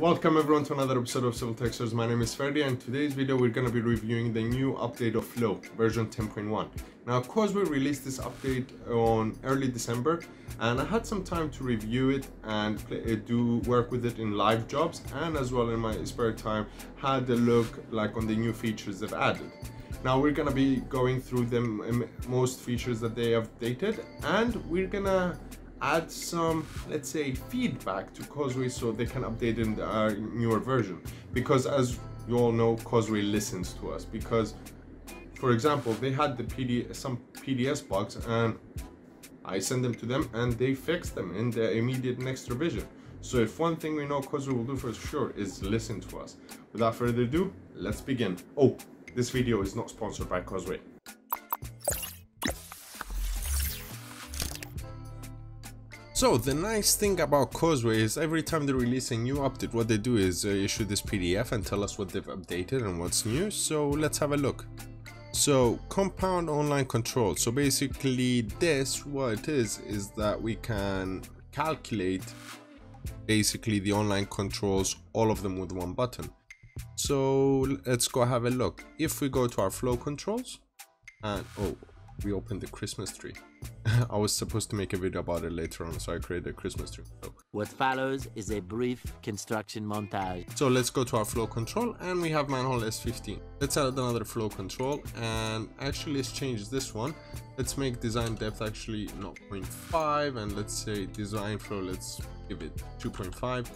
Welcome everyone to another episode of Civil Textures. My name is Ferdi, and in today's video we're going to be reviewing the new update of Flow version 10.1. Now Causeway released this update on early December, and I had some time to review it and do work with it in live jobs, and as well in my spare time had a look like on the new features they've added. Now we're going to be going through the most features that they have updated, and we're going to add some, let's say, feedback to Causeway so they can update in the newer version, because as you all know, Causeway listens to us. Because for example, they had the some PDS bugs, and I sent them to them and they fixed them in the immediate next revision. So if one thing we know Causeway will do for sure is listen to us. Without further ado, let's begin. Oh, this video is not sponsored by Causeway. So the nice thing about Causeway is every time they release a new update, what they do is issue this PDF and tell us what they've updated and what's new. So let's have a look. So compound online control. So basically this, what it is that we can calculate basically the online controls, all of them with one button. So let's go have a look. If we go to our flow controls and oh, we opened the Christmas tree. I was supposed to make a video about it later on, so I created a Christmas tree. So what follows is a brief construction montage. So let's go to our flow control, and we have manhole S15. Let's add another flow control, and actually let's change this one. Let's make design depth actually 0.5, and let's say design flow, let's give it 2.5,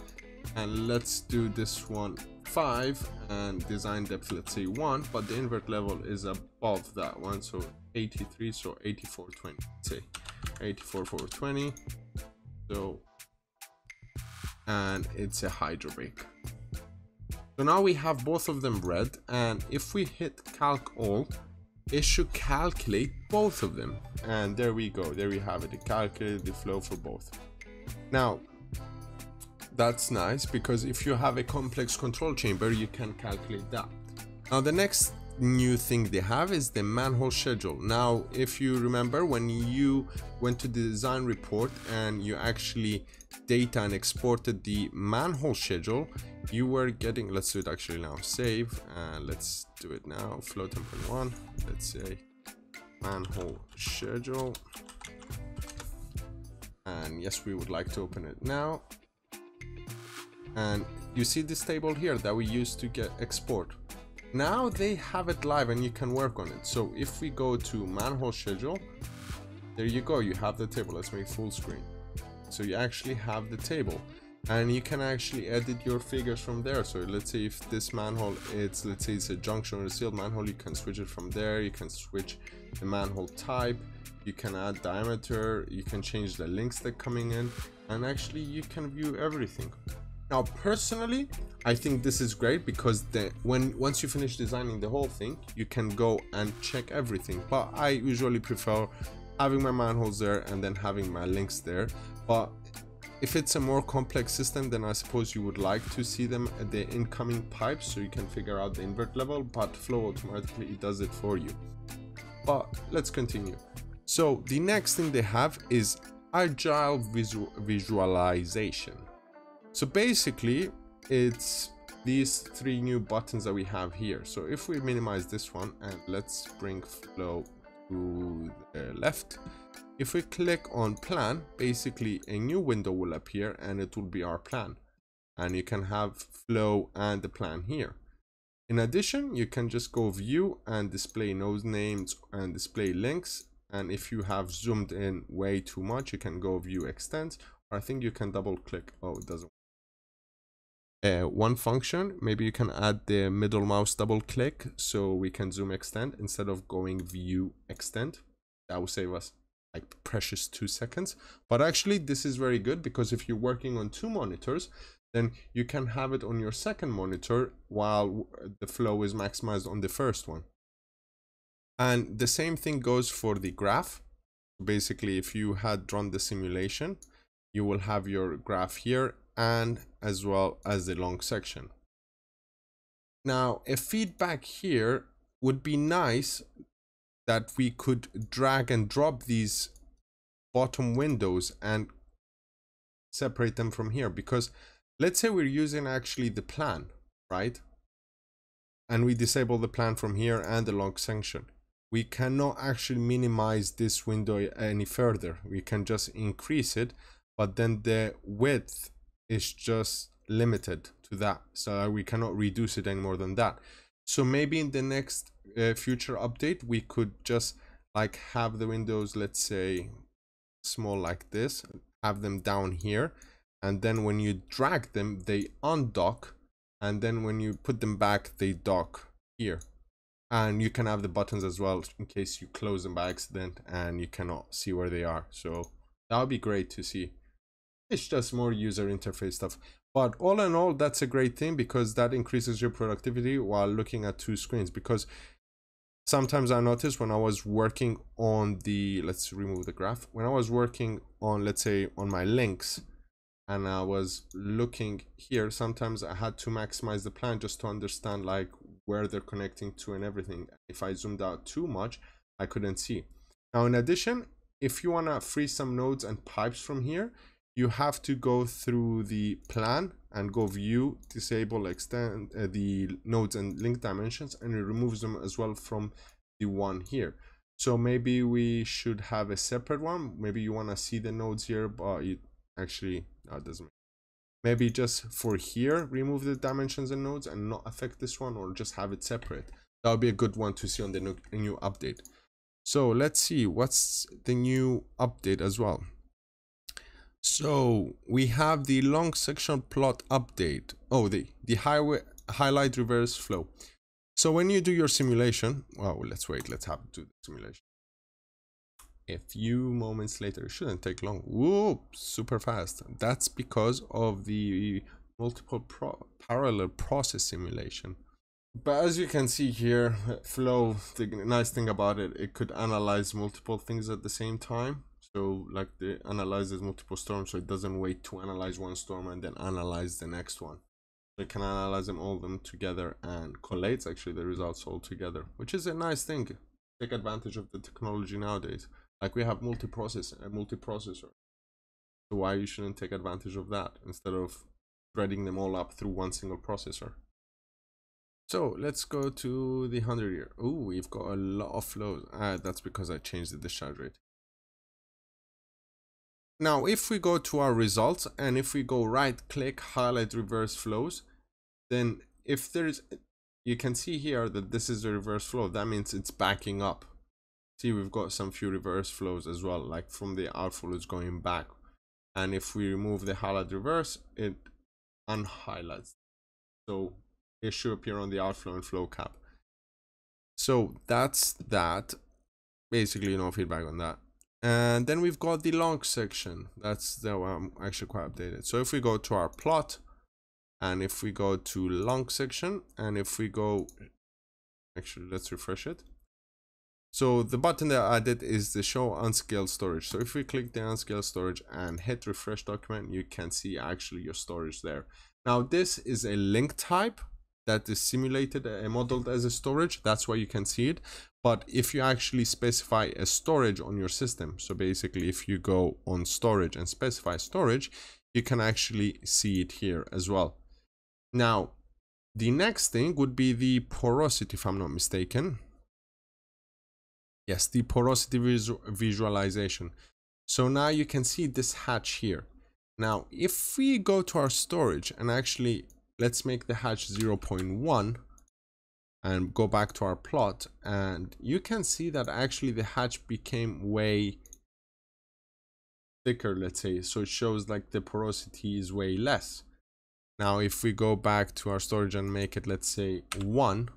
and let's do this one 5, and design depth let's say 1, but the invert level is above that one, so 83, so 8420, say 84,420. So, and it's a hydrobrake. So now we have both of them red, and if we hit calc all, it should calculate both of them. And there we go, there we have it. It calculated the flow for both. Now that's nice, because if you have a complex control chamber, you can calculate that. Now the next new thing they have is the manhole schedule. Now if you remember, when you went to the design report and you actually data and exported the manhole schedule, you were getting, let's do it actually now, save, and let's do it now, flow 10.1, let's say manhole schedule, and yes, we would like to open it now. And you see this table here that we used to get export. Now they have it live and you can work on it. So if we go to manhole schedule, there you go, you have the table. Let's make full screen. So you actually have the table and you can actually edit your figures from there. So let's say if this manhole, it's, let's say it's a junction or a sealed manhole, you can switch it from there. You can switch the manhole type, you can add diameter, you can change the links that are coming in, and actually you can view everything. Now personally, I think this is great, because once you finish designing the whole thing, you can go and check everything. But I usually prefer having my manholes there and then having my links there. But if it's a more complex system, then I suppose you would like to see them at the incoming pipes so you can figure out the invert level, but Flow automatically does it for you. But let's continue. So the next thing they have is agile visualization. So basically, it's these three new buttons that we have here. So if we minimize this one and let's bring Flow to the left. If we click on plan, basically a new window will appear and it will be our plan. And you can have Flow and the plan here. In addition, you can just go view and display node names and display links. And if you have zoomed in way too much, you can go view extents. I think you can double click. Oh, it doesn't work. One function, maybe you can add the middle mouse double click so we can zoom extend instead of going view extend. That will save us like precious 2 seconds. But actually this is very good, because if you're working on 2 monitors, then you can have it on your second monitor while the flow is maximized on the first one. And the same thing goes for the graph. Basically, if you had drawn the simulation, you will have your graph here, and as well as the long section. Now a feedback here would be nice, that we could drag and drop these bottom windows and separate them from here, because Let's say we're using actually the plan, right? And we disable the plan from here and the log section. We cannot actually minimize this window any further. We can just increase it, but then the width is just limited to that. So we cannot reduce it any more than that. So maybe in the next future update, we could just like have the windows, let's say small like this, have them down here. And then when you drag them, they undock. And then when you put them back, they dock here. And you can have the buttons as well in case you close them by accident and you cannot see where they are. So that would be great to see. It's just more user interface stuff. But all in all, that's a great thing because that increases your productivity while looking at two screens. Because sometimes I noticed when I was working on the, let's remove the graph. When I was working on, let's say, on my links, and I was looking here, sometimes I had to maximize the plan just to understand like where they're connecting to and everything. If I zoomed out too much, I couldn't see. Now, in addition, if you want to free some nodes and pipes from here, you have to go through the plan and go view, disable, extend the nodes and link dimensions, and it removes them as well from the one here. So maybe we should have a separate one. Maybe you want to see the nodes here, but you actually, no, it doesn't. Maybe just for here, remove the dimensions and nodes and not affect this one, or just have it separate. That would be a good one to see on the new update. So let's see what's the new update as well. So we have the long section plot update. Oh, the highway highlight reverse flow. So when you do your simulation, well, let's wait, let's have to do the simulation. A few moments later, it shouldn't take long. Whoop, super fast. That's because of the multiple parallel process simulation. But as you can see here, Flow, the nice thing about it, it could analyze multiple things at the same time. So like it analyzes multiple storms, so it doesn't wait to analyze one storm and then analyze the next one. They can analyze them all together and collates actually the results all together, which is a nice thing. Take advantage of the technology nowadays. Like we have multiprocessor. So why you shouldn't take advantage of that instead of threading them all up through one single processor? So let's go to the 100-year. Oh, we've got a lot of flows. That's because I changed the discharge rate. Now, if we go to our results and if we go right click, highlight reverse flows, then if there is, you can see here that this is a reverse flow. That means it's backing up. See, we've got some few reverse flows as well, like from the outflow it's going back. And if we remove the highlight reverse, it unhighlights. So it should appear on the outflow and flow cap. So that's that. Basically, no feedback on that. And then we've got the long section. That's the one I'm actually quite updated. So if we go to our plot, and if we go to long section, and if we go, actually, let's refresh it. So the button that I did is the show unscaled storage. So if we click the unscaled storage and hit refresh document, you can see actually your storage there. Now this is a link type that is simulated and modeled as a storage. That's why you can see it. But if you actually specify a storage on your system, so basically if you go on storage and specify storage, you can actually see it here as well. Now, the next thing would be the porosity, if I'm not mistaken. Yes, the porosity visualization. So now you can see this hatch here. Now, if we go to our storage and actually, let's make the hatch 0.1 and go back to our plot, and you can see that actually the hatch became way thicker, let's say. So it shows like the porosity is way less. Now, if we go back to our storage and make it, let's say 1,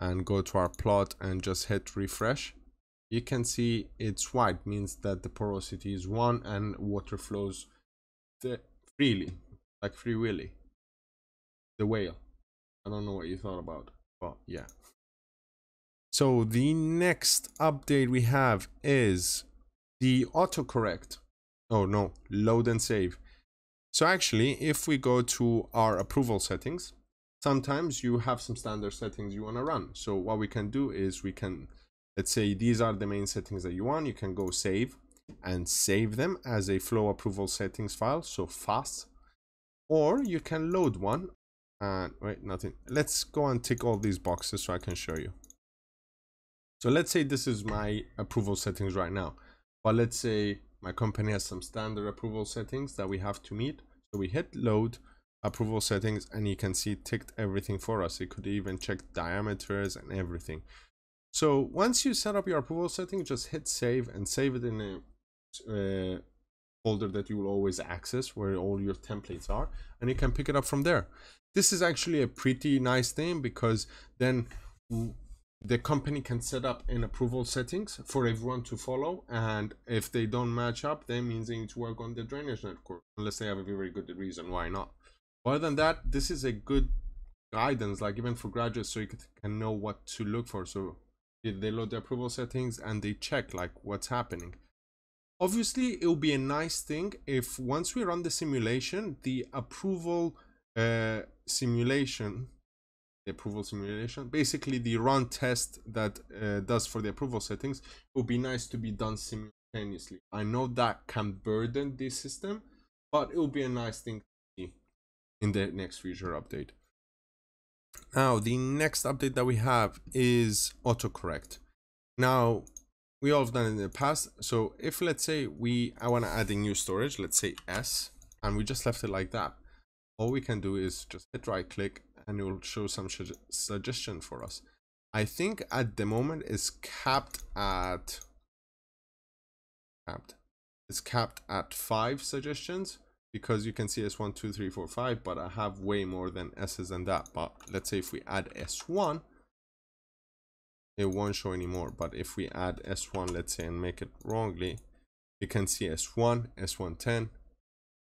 and go to our plot and just hit refresh, you can see it's white, means that the porosity is 1 and water flows freely, like Free Willy, the whale. I don't know what you thought about, but yeah. So the next update we have is the autocorrect. Oh no, load and save. So actually, if we go to our approval settings, sometimes you have some standard settings you want to run. So what we can do is we can, let's say these are the main settings that you want. You can go save and save them as a flow approval settings file. So fast. or you can load one. And wait, nothing. Let's go and tick all these boxes so I can show you. So let's say this is my approval settings right now, but let's say my company has some standard approval settings that we have to meet. So we hit load approval settings, and you can see it ticked everything for us. It could even check diameters and everything. So once you set up your approval setting, just hit save and save it in a folder that you will always access, where all your templates are, and you can pick it up from there. This is actually a pretty nice thing, because then the company can set up an approval settings for everyone to follow, and if they don't match up, that means they need to work on the drainage network, unless they have a very good reason why not. Other than that, this is a good guidance, like even for graduates, so you can know what to look for. So if they load the approval settings and they check like what's happening. Obviously, it will be a nice thing if once we run the simulation, the approval simulation, basically the run test that does for the approval settings, it would be nice to be done simultaneously. I know that can burden the system, but it will be a nice thing to see in the next future update. Now, the next update that we have is autocorrect. Now, we all have done it in the past. So if let's say I want to add a new storage, let's say S, and we just left it like that, all we can do is just hit right click and it will show some suggestion for us. I think at the moment it's capped at 5 suggestions, because you can see S1, 2, 3, 4, 5, but I have way more than S's than that. But let's say if we add S1, it won't show anymore. But if we add S1, let's say, and make it wrongly, you can see S1, S110,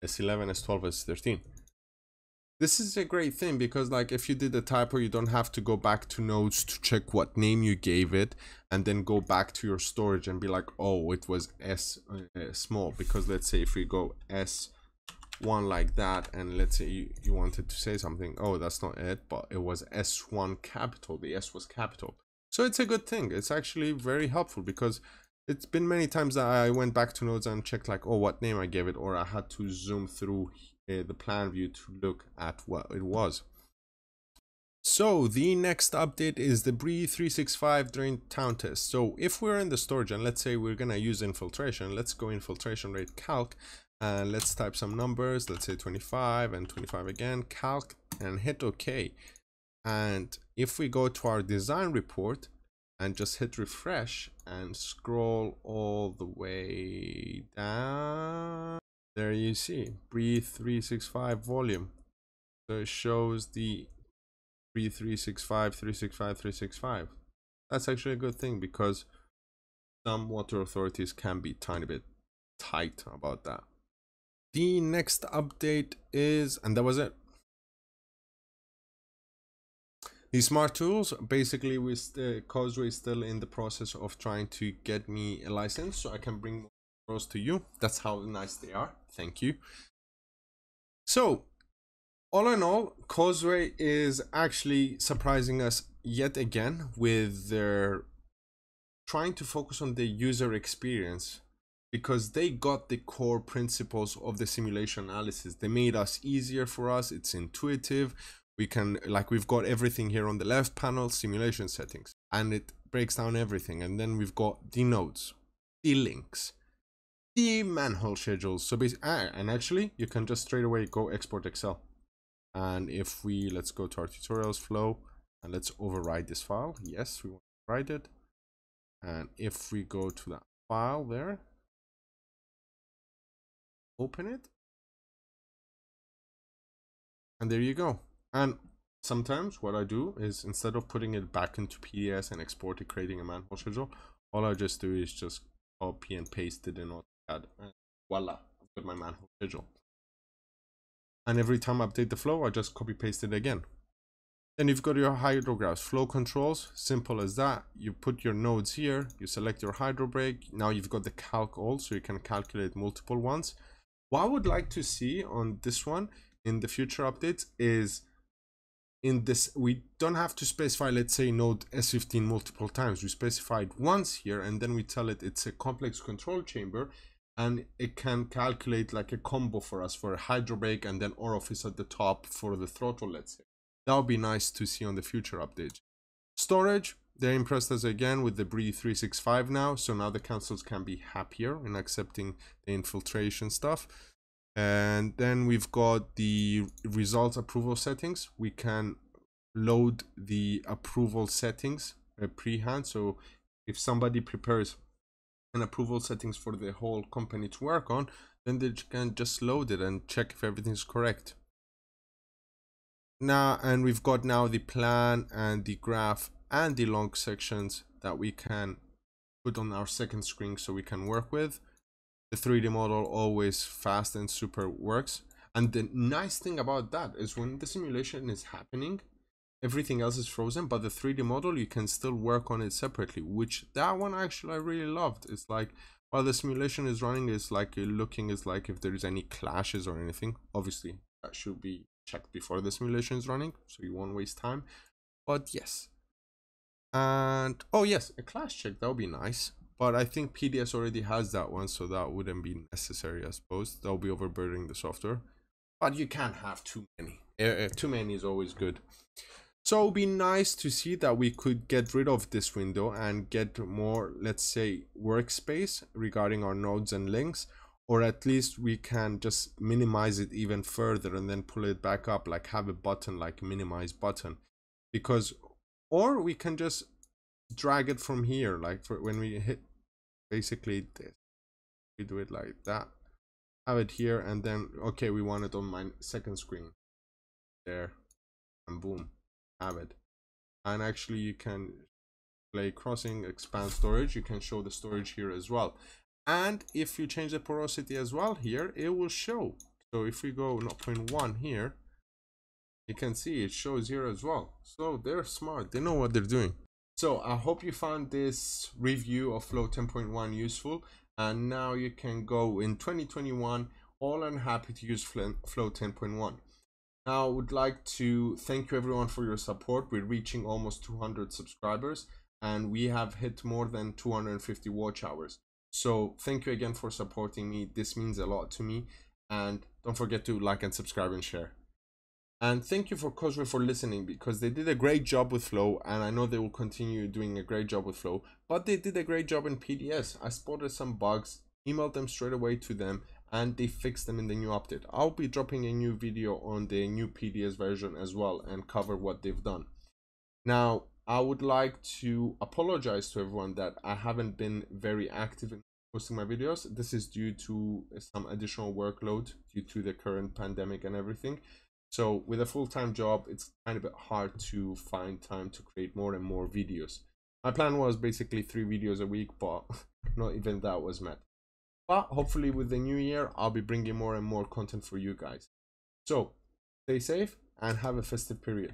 S11, S12, S13. This is a great thing, because like if you did a typo, you don't have to go back to nodes to check what name you gave it and then go back to your storage and be like, oh, it was S small. Because let's say if we go S1 like that, and let's say you wanted to say something, oh, that's not it, but it was S1 capital, the S was capital. So it's a good thing. It's actually very helpful, because it's been many times that I went back to nodes and checked like, oh, what name I gave it, or I had to zoom through the plan view to look at what it was. So the next update is the BRE 365 drain town test. So if we're in the storage and let's say we're gonna use infiltration, let's go infiltration rate calc, and let's type some numbers, let's say 25 and 25 again, calc, and hit OK. And if we go to our design report and just hit refresh and scroll all the way down, there you see BRE 365 volume. So it shows the BRE 365, 365, 365. That's actually a good thing, because some water authorities can be a tiny bit tight about that. The next update is, and that was it. The smart tools, basically Causeway is still in the process of trying to get me a license so I can bring more pros to you. That's how nice they are. Thank you. So all in all, Causeway is actually surprising us yet again with their trying to focus on the user experience, because they got the core principles of the simulation analysis. They made us easier for us. It's intuitive. We can, like, we've got everything here on the left panel, simulation settings, and it breaks down everything. And then we've got the nodes, the links, the manhole schedules. So basically, and actually you can just straight away go export Excel. And if we, let's go to our tutorials flow and let's override this file. Yes, we want to write it. And if we go to that file there, open it. And there you go. And sometimes what I do is, instead of putting it back into PDS and export it, creating a manhole schedule, all I just do is just copy and paste it in AutoCAD, and voila, I've got my manhole schedule. And every time I update the flow, I just copy paste it again. Then you've got your hydrographs, flow controls, simple as that. You put your nodes here, you select your hydro break. Now you've got the calc all, so you can calculate multiple ones. What I would like to see on this one in the future updates is, in this, we don't have to specify, let's say, node S15 multiple times. We specified once here, and then we tell it it's a complex control chamber, and it can calculate like a combo for us for a hydro brake and then orifice at the top for the throttle, let's say. That would be nice to see on the future update. Storage, they impressed us again with the BRE 365 now, so now the consoles can be happier in accepting the infiltration stuff. And then we've got the results approval settings. We can load the approval settings pre-hand, so if somebody prepares an approval settings for the whole company to work on, then they can just load it and check if everything's correct. Now, and we've got now the plan and the graph and the long sections that we can put on our second screen so we can work with. The 3D model always fast and super works. And the nice thing about that is when the simulation is happening, everything else is frozen, but the 3D model, you can still work on it separately, which that one actually I really loved. It's like, while the simulation is running, it's like you're looking, it's like if there is any clashes or anything. Obviously, that should be checked before the simulation is running, so you won't waste time. But yes. And, oh yes, a clash check, that would be nice. But I think PDS already has that one, so that wouldn't be necessary, I suppose. That would be overburdening the software. But you can't have too many. Too many is always good. So it would be nice to see that we could get rid of this window and get more, let's say, workspace regarding our nodes and links, or at least we can just minimize it even further and then pull it back up, like have a button, like minimize button, because, or we can just drag it from here, like for when we hit basically this, we do it like that, have it here, and then, okay, we want it on my second screen there, and boom. Have it. And actually you can play crossing, expand storage, you can show the storage here as well. And if you change the porosity as well here, it will show. So if we go 0.1 here, you can see it shows here as well. So they're smart, they know what they're doing. So I hope you found this review of Flow 10.1 useful, and now you can go in 2021 all and happy to use Flow 10.1. Now I would like to thank you everyone for your support. We're reaching almost 200 subscribers and we have hit more than 250 watch hours. So thank you again for supporting me. This means a lot to me, and don't forget to like and subscribe and share. And thank you for Causeway for listening, because they did a great job with Flow and I know they will continue doing a great job with Flow, but they did a great job in PDS. I spotted some bugs, emailed them straight away to them, and they fixed them in the new update. I'll be dropping a new video on the new PDS version as well and cover what they've done. Now, I would like to apologize to everyone that I haven't been very active in posting my videos. This is due to some additional workload due to the current pandemic and everything. So with a full-time job, it's kind of hard to find time to create more and more videos. My plan was basically 3 videos a week, but not even that was met. But hopefully with the new year, I'll be bringing more and more content for you guys. So stay safe and have a festive period.